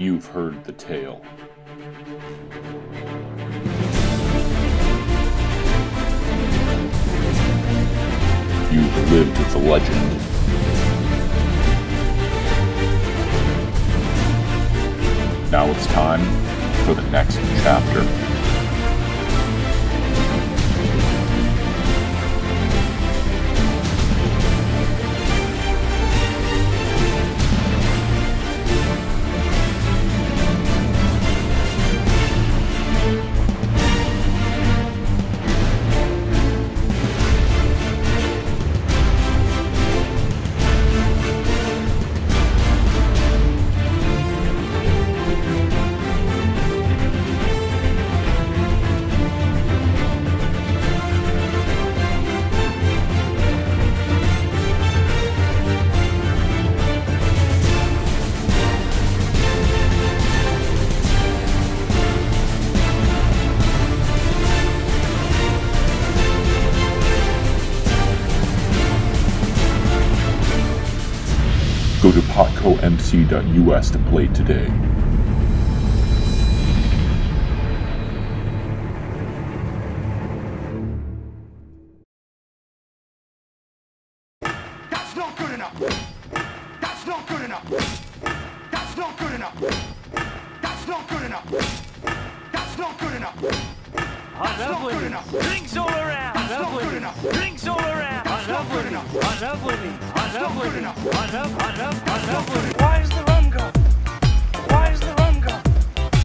You've heard the tale. You've lived with the legend. Now it's time for the next chapter. Go to potcomc.us to play today. Why is the rum gone?